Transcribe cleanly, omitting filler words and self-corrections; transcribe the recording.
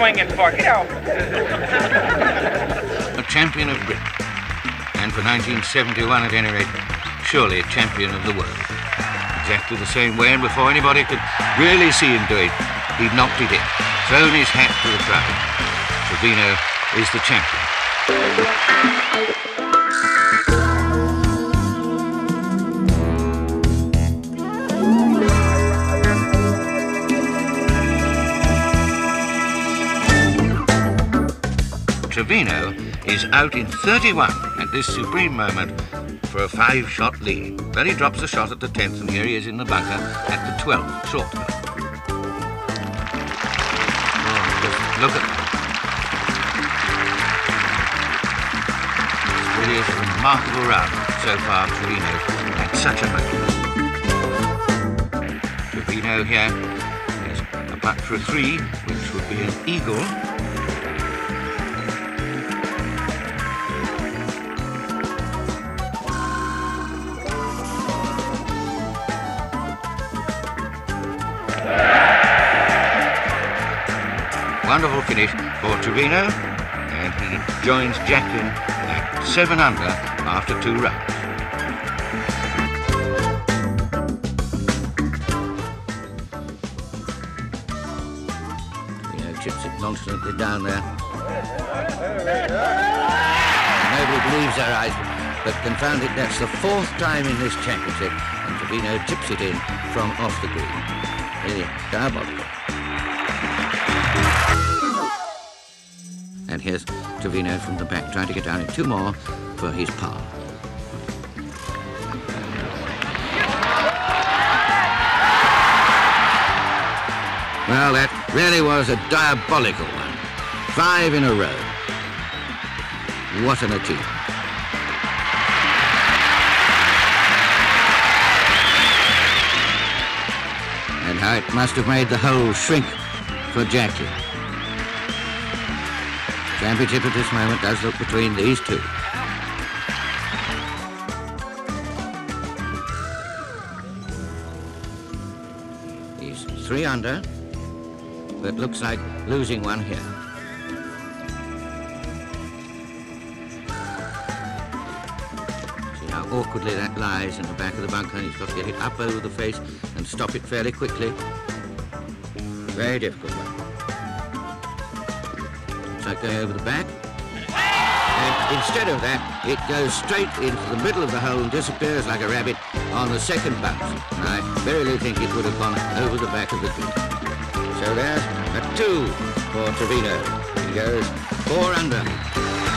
swinging for. Get out. A champion of Britain. And for 1971 at any rate, surely a champion of the world. Exactly the same way, and before anybody could really see him do it, he'd knocked it in, thrown his hat to the crowd. Trevino is the champion. Trevino is out in 31 at this supreme moment for a 5-shot lead. Then he drops a shot at the 10th, and here he is in the bunker at the 12th, short. Oh, look at that. It really is a remarkable round so far, Trevino, at such a moment. Trevino here is a putt for a 3, which would be an eagle. Wonderful finish for Trevino, and he joins Jacklin at 7 under after 2 runs. Trevino chips it nonchalantly down there. Nobody believes their eyes, but confound it, that's the 4th time in this championship, and Trevino chips it in from off the green. Really diabolical. And here's Trevino from the back, trying to get down in 2 more for his par. Well, that really was a diabolical one. 5 in a row. What an achievement. And how it must have made the hole shrink for Jacklin. Championship at this moment does look between these two. He's 3 under, but looks like losing one here. See how awkwardly that lies in the back of the bunker. He's got to get it up over the face and stop it fairly quickly. Very difficult one. Going over the back, and instead of that, it goes straight into the middle of the hole and disappears like a rabbit on the 2nd bounce. And I verily think it would have gone over the back of the green. So there's a 2 for Trevino. He goes 4 under.